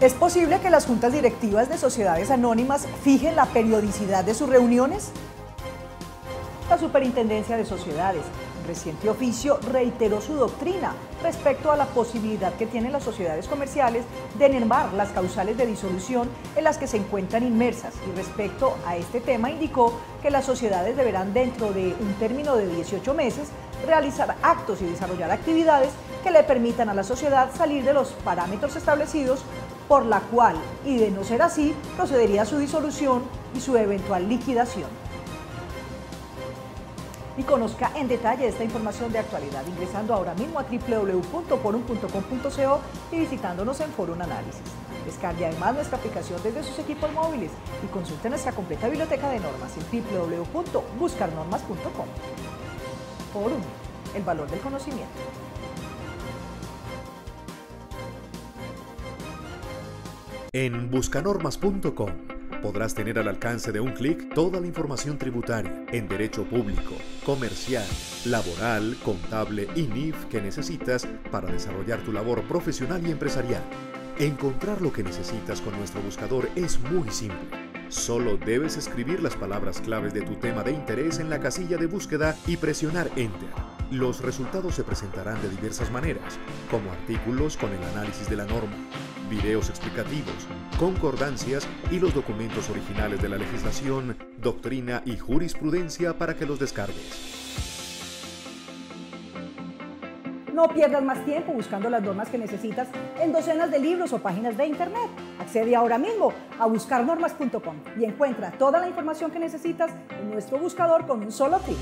¿Es posible que las juntas directivas de sociedades anónimas fijen la periodicidad de sus reuniones? La Superintendencia de Sociedades, en reciente oficio, reiteró su doctrina respecto a la posibilidad que tienen las sociedades comerciales de mermar las causales de disolución en las que se encuentran inmersas, y respecto a este tema indicó que las sociedades deberán, dentro de un término de 18 meses, realizar actos y desarrollar actividades que le permitan a la sociedad salir de los parámetros establecidos, por la cual, y de no ser así, procedería a su disolución y su eventual liquidación. Y conozca en detalle esta información de actualidad ingresando ahora mismo a www.forum.com.co y visitándonos en Forum Análisis. Descargue además nuestra aplicación desde sus equipos móviles y consulte nuestra completa biblioteca de normas en www.buscarnormas.com. Forum, el valor del conocimiento. En buscanormas.com podrás tener al alcance de un clic toda la información tributaria en derecho público, comercial, laboral, contable y NIF que necesitas para desarrollar tu labor profesional y empresarial. Encontrar lo que necesitas con nuestro buscador es muy simple. Solo debes escribir las palabras claves de tu tema de interés en la casilla de búsqueda y presionar Enter. Los resultados se presentarán de diversas maneras, como artículos con el análisis de la norma, videos explicativos, concordancias y los documentos originales de la legislación, doctrina y jurisprudencia para que los descargues. No pierdas más tiempo buscando las normas que necesitas en docenas de libros o páginas de internet. Accede ahora mismo a buscarnormas.com y encuentra toda la información que necesitas en nuestro buscador con un solo clic.